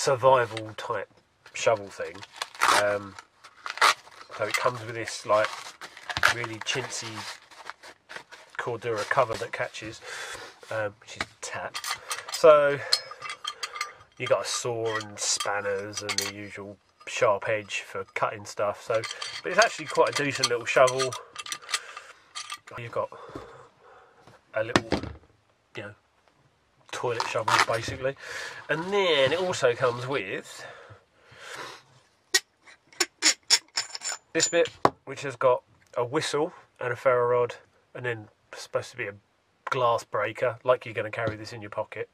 survival type shovel thing. So it comes with this like really chintzy Cordura cover that catches, which is tap. So you got a saw and spanners and the usual sharp edge for cutting stuff. So, but it's actually quite a decent little shovel. You've got a little, you know, toilet shovel basically, and then it also comes with this bit, which has got a whistle and a ferro rod, and then supposed to be a glass breaker, like you're going to carry this in your pocket.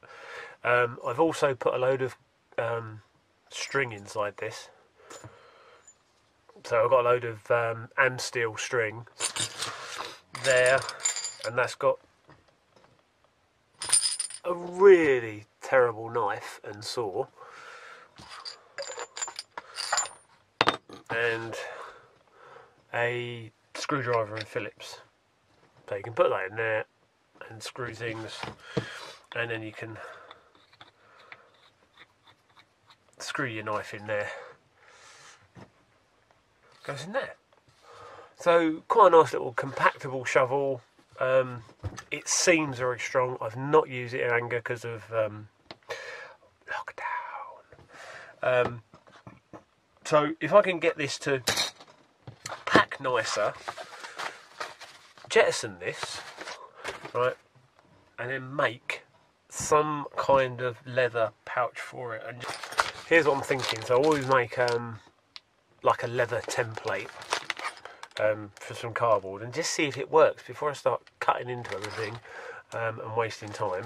I've also put a load of string inside this, so I've got a load of Amsteel string there, and that's got a really terrible knife and saw, and a screwdriver and Phillips. So you can put that in there and screw things, and then you can screw your knife in there. Goes in there. So quite a nice little compactable shovel. It seems very strong. I've not used it in anger because of lockdown. So if I can get this to pack nicer, jettison this, right, and then make some kind of leather pouch for it. And here's what I'm thinking. So I always make like a leather template for some cardboard, and just see if it works before I start cutting into everything and wasting time.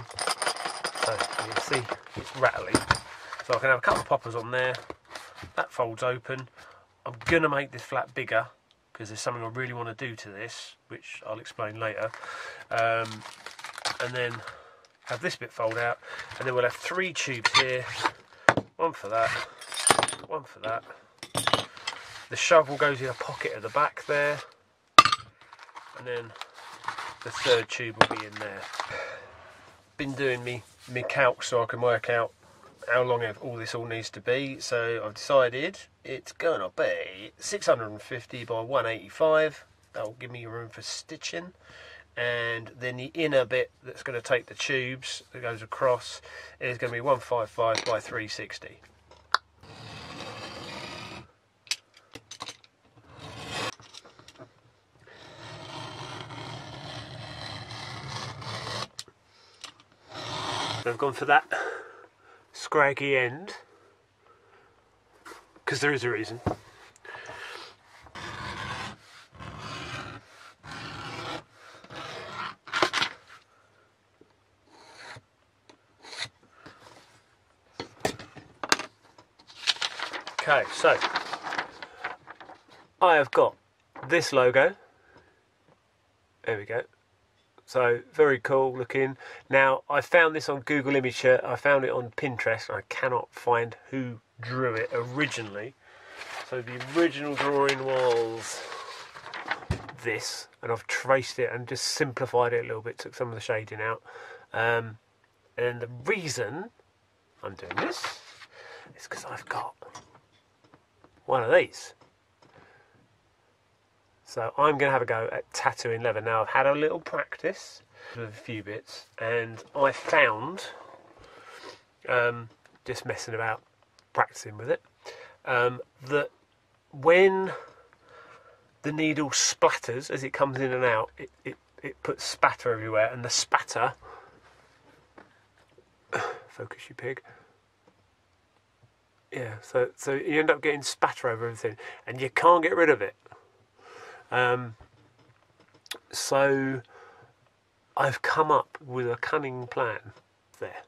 So you can see it's rattling. So I can have a couple of poppers on there. That folds open. I'm gonna make this flap bigger because there's something I really want to do to this, which I'll explain later. And then have this bit fold out, and then we'll have three tubes here. One for that. One for that. The shovel goes in a pocket at the back there, and then the third tube will be in there. Been doing me calc so I can work out how long all this all needs to be. So I've decided it's gonna be 650 by 185. That'll give me room for stitching, and then the inner bit that's going to take the tubes that goes across is going to be 155 by 360. I've gone for that scraggy end because there is a reason. Okay, so I have got this logo. There we go. So very cool looking. Now I found this on Google Image Search. I found it on Pinterest. I cannot find who drew it originally. So the original drawing was this, and I've traced it and just simplified it a little bit. Took some of the shading out. And the reason I'm doing this is because I've got one of these. So I'm going to have a go at tattooing leather. Now I've had a little practice with a few bits, and I found, just messing about, practicing with it, that when the needle splatters as it comes in and out, it puts spatter everywhere, and the spatter, focus you pig, yeah, so you end up getting spatter over everything, and you can't get rid of it. So I've come up with a cunning plan there.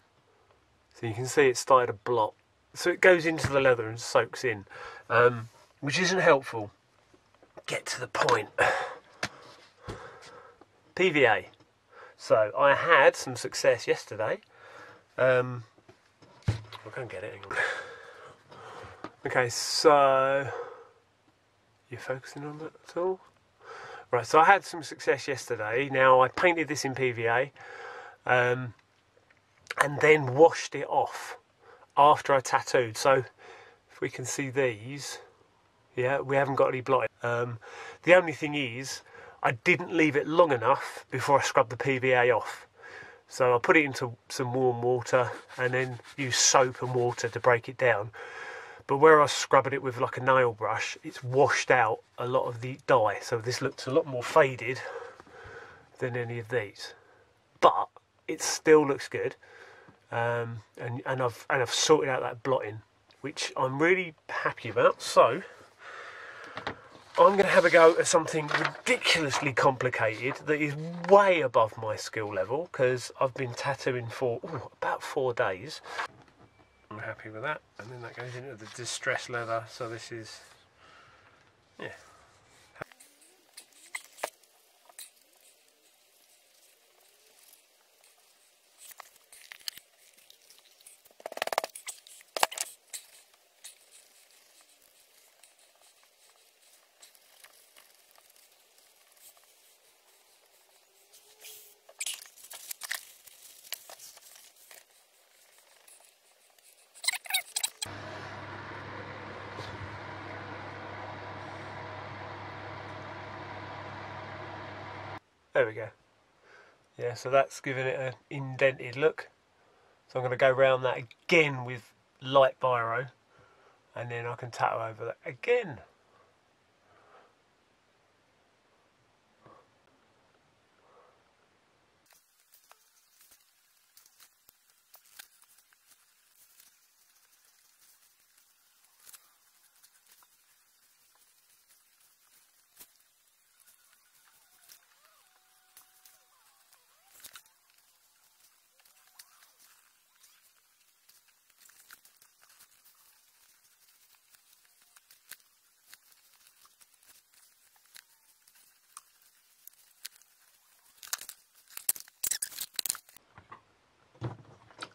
So you can see it started a blot. So it goes into the leather and soaks in, which isn't helpful. Get to the point. PVA. So I had some success yesterday. I can't get it, hang on. Okay, so you're focusing on that at all? Right, so I had some success yesterday. Now I painted this in PVA, and then washed it off after I tattooed. So if we can see these, yeah, we haven't got any blotting. The only thing is, I didn't leave it long enough before I scrubbed the PVA off. So I put it into some warm water and then use soap and water to break it down. But where I scrubbed it with like a nail brush, it's washed out a lot of the dye. So this looks a lot more faded than any of these. But it still looks good. And I've sorted out that blotting, which I'm really happy about. So I'm going to have a go at something ridiculously complicated that is way above my skill level, because I've been tattooing for about 4 days. I'm happy with that, and then that goes into the distress leather. So this is, yeah. There we go. Yeah, so that's giving it an indented look. So I'm going to go round that again with light biro, and then I can tattoo over that again.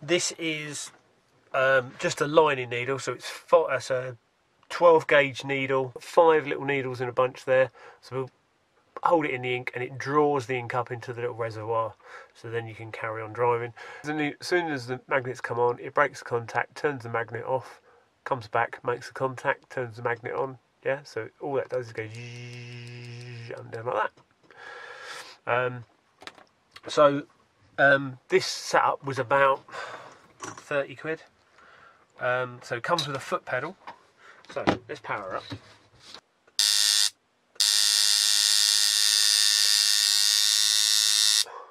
This is just a lining needle, so it's a 12 gauge needle, 5 little needles in a bunch there. So we'll hold it in the ink and it draws the ink up into the little reservoir, so then you can carry on driving. As soon as the magnets come on, it breaks the contact, turns the magnet off, comes back, makes the contact, turns the magnet on. Yeah, so all that does is go up and down like that. This setup was about 30 quid. So it comes with a foot pedal. So let's power up.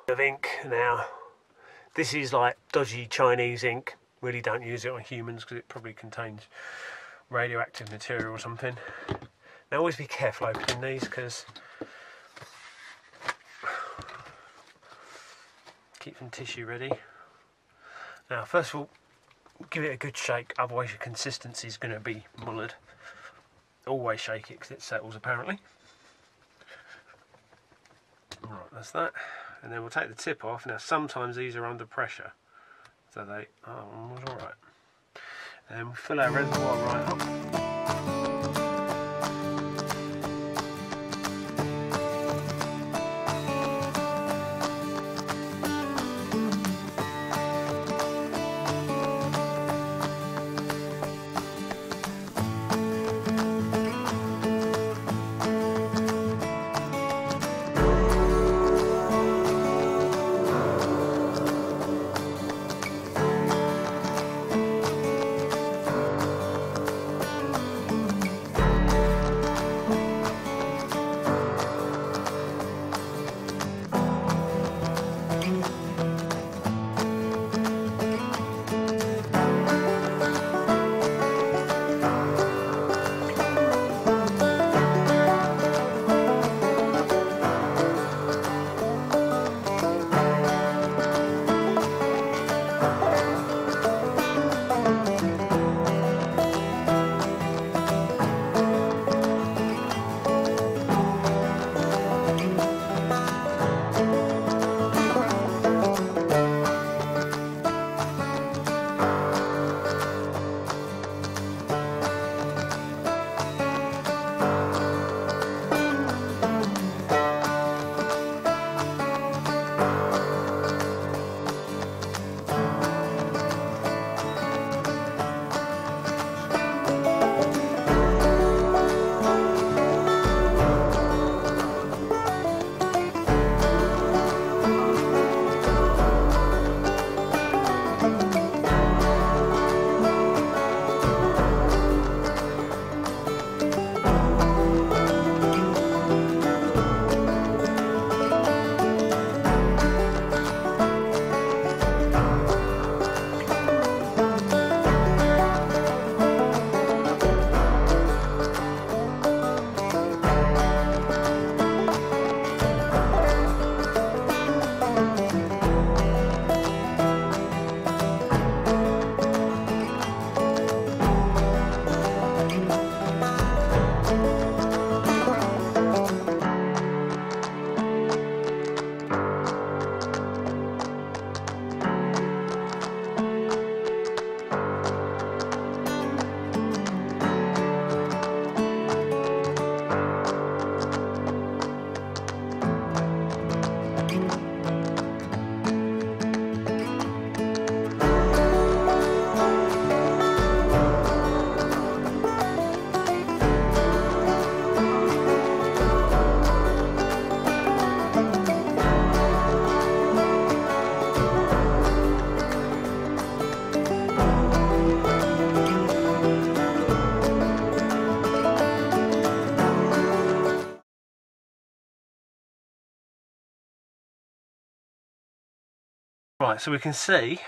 Of ink now. This is like dodgy Chinese ink. Really don't use it on humans because it probably contains radioactive material or something. Now always be careful opening these, because keep some tissue ready. Now first of all, give it a good shake, otherwise your consistency is going to be mullered. Always shake it because it settles apparently. Alright, that's that, and then we'll take the tip off. Now sometimes these are under pressure, so they are alright. And we'll fill our reservoir right up. Right, so we can see,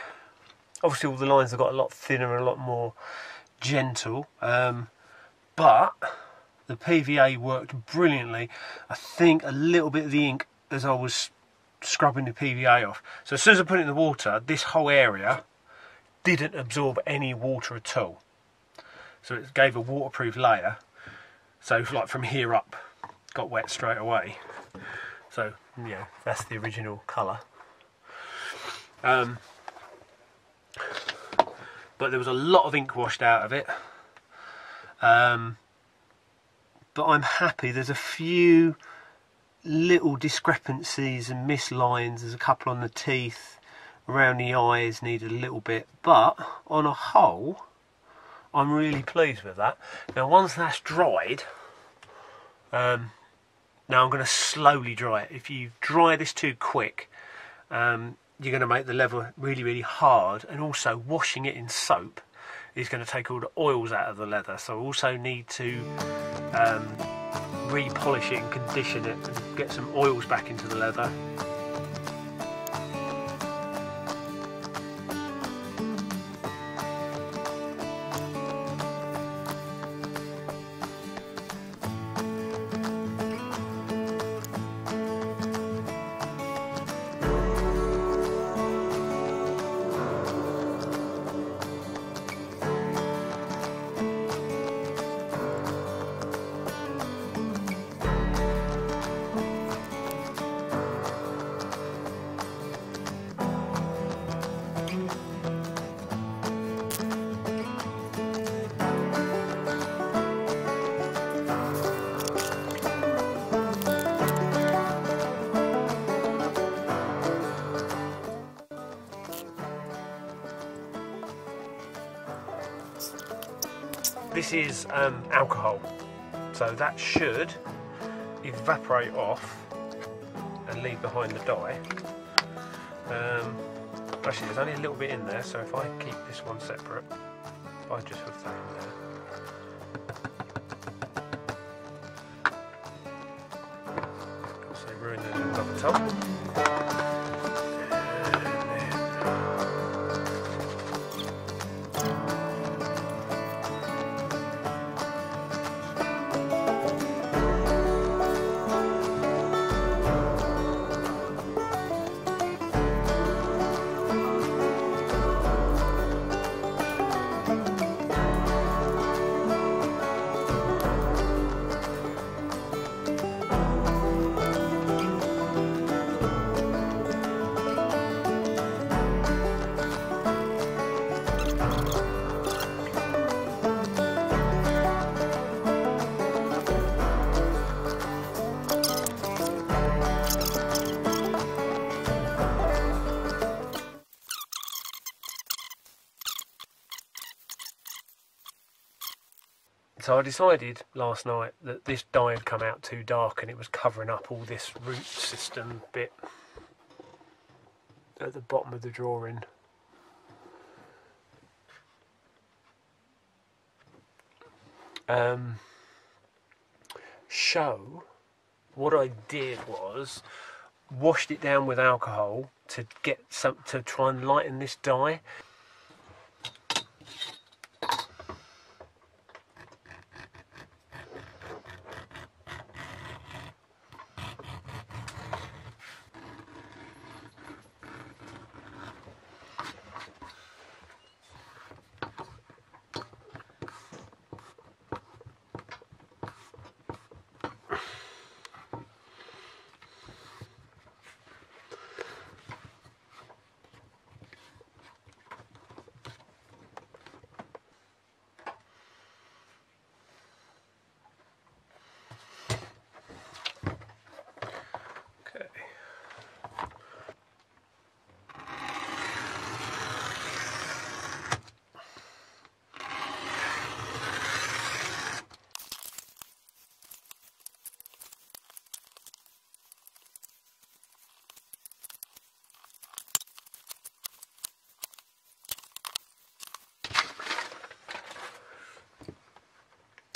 obviously all the lines have got a lot thinner and a lot more gentle, but the PVA worked brilliantly. I think a little bit of the ink as I was scrubbing the PVA off. So as soon as I put it in the water, this whole area didn't absorb any water at all. So it gave a waterproof layer. So like from here up, got wet straight away. So yeah, that's the original colour. But there was a lot of ink washed out of it. But I'm happy. There's a few little discrepancies and mislines. There's a couple on the teeth, around the eyes needed a little bit, but on a whole I'm really pleased with that. Now once that's dried, now I'm going to slowly dry it. If you dry this too quick, you're going to make the leather really hard, and also washing it in soap is going to take all the oils out of the leather, so I also need to re-polish it and condition it and get some oils back into the leather. This is alcohol, so that should evaporate off and leave behind the dye. Actually, there's only a little bit in there, so if I keep this one separate, if I just put that in there. So ruin the rubber top. So I decided last night that this dye had come out too dark and it was covering up all this root system bit at the bottom of the drawing. So what I did was washed it down with alcohol to get some, to try and lighten this dye.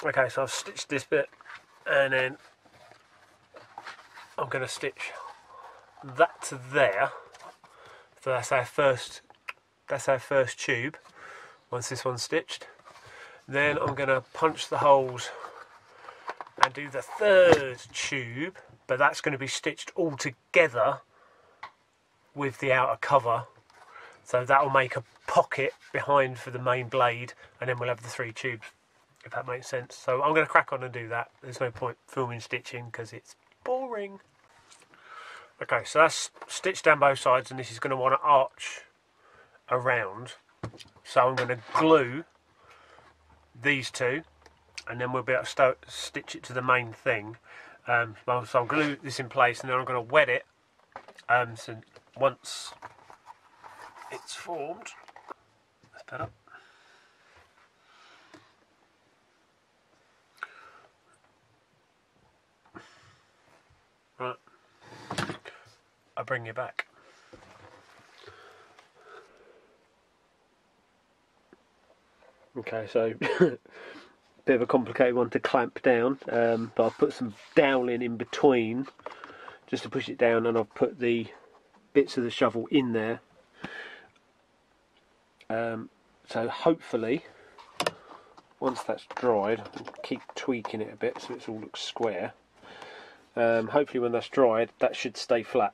Okay, so I've stitched this bit, and then I'm going to stitch that to there. So that's our first tube once this one's stitched. Then I'm going to punch the holes and do the third tube, but that's going to be stitched all together with the outer cover, so that will make a pocket behind for the main blade, and then we'll have the three tubes, if that makes sense. So I'm going to crack on and do that. There's no point filming stitching because it's boring. Okay, so that's stitched down both sides, and this is going to want to arch around, so I'm going to glue these two, and then we'll be able to stitch it to the main thing. So I'll glue this in place, and then I'm going to wet it. So once it's formed, that's better. Right, I'll bring you back. Okay, so bit of a complicated one to clamp down, but I've put some doweling in between just to push it down, and I've put the bits of the shovel in there. So hopefully once that's dried, I'll keep tweaking it a bit so it all looks square. Hopefully when that's dried, that should stay flat.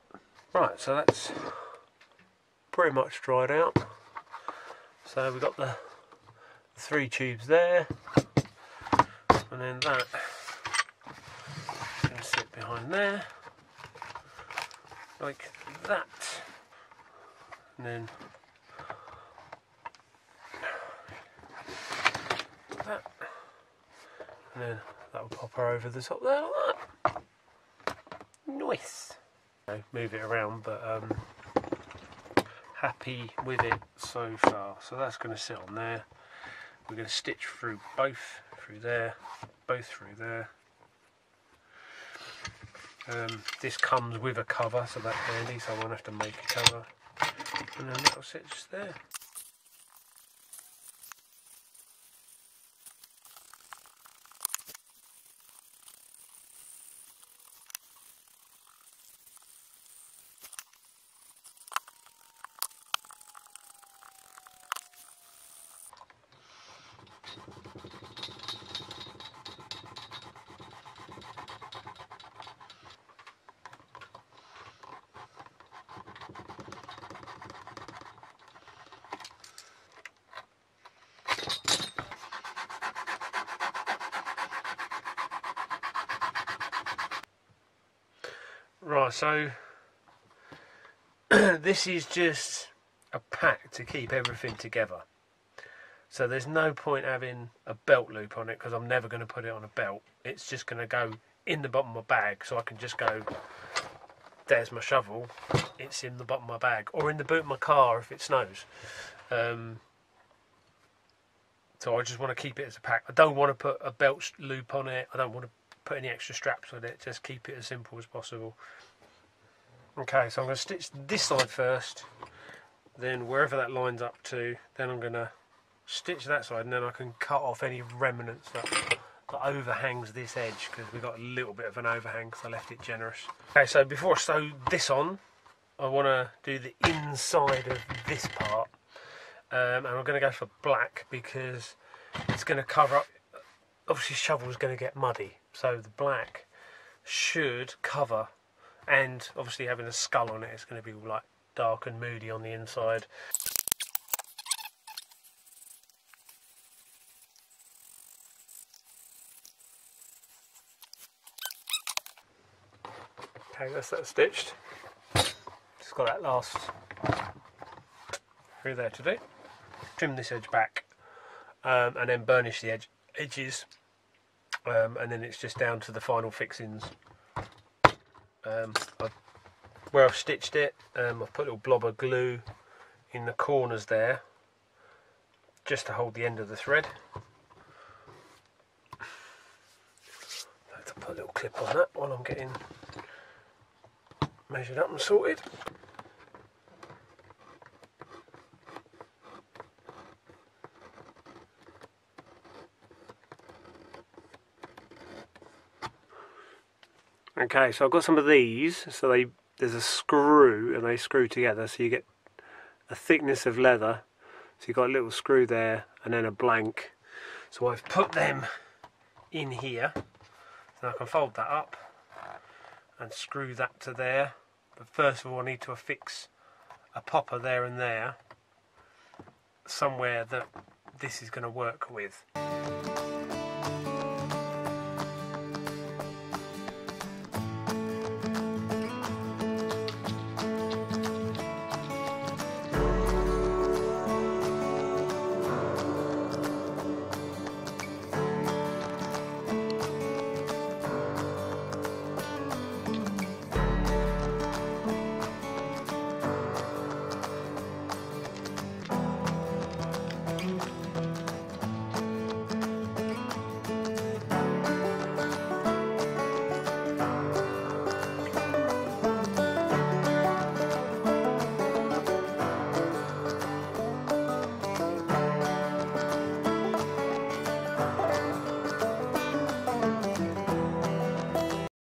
Right, so that's pretty much dried out. So we've got the three tubes there, and then that can sit behind there like that, and then that, and then that will pop her over the top there like that. Nice. Move it around, but happy with it so far. So that's going to sit on there. We're going to stitch through both through there, both through there. This comes with a cover, so that's handy, so I won't have to make a cover, and then that'll sit just there. Right, so this is just a pack to keep everything together. So there's no point having a belt loop on it, because I'm never going to put it on a belt. It's just going to go in the bottom of my bag, so I can just go, there's my shovel, it's in the bottom of my bag, or in the boot of my car if it snows. So I just want to keep it as a pack. I don't want to put a belt loop on it, I don't want to put any extra straps on it, just keep it as simple as possible. Okay, so I'm going to stitch this side first, then wherever that lines up to, then I'm going to stitch that side, and then I can cut off any remnants that overhangs this edge, because we've got a little bit of an overhang because I left it generous. Okay, so before I sew this on, I want to do the inside of this part, and I'm going to go for black because it's going to cover up. Obviously shovel's going to get muddy, so the black should cover, and obviously having a skull on it, it's going to be like dark and moody on the inside. Okay, that's that stitched. Just got that last through there to do. Trim this edge back, and then burnish the edges. And then it's just down to the final fixings. Where I've stitched it, I've put a little blob of glue in the corners there just to hold the end of the thread. I have to put a little clip on that while I'm getting measured up and sorted. Okay, so I've got some of these, so there's a screw and they screw together, so you get the thickness of leather. So you've got a little screw there and then a blank. So I've put them in here. So I can fold that up and screw that to there. But first of all, I need to affix a popper there and there, somewhere that this is going to work with.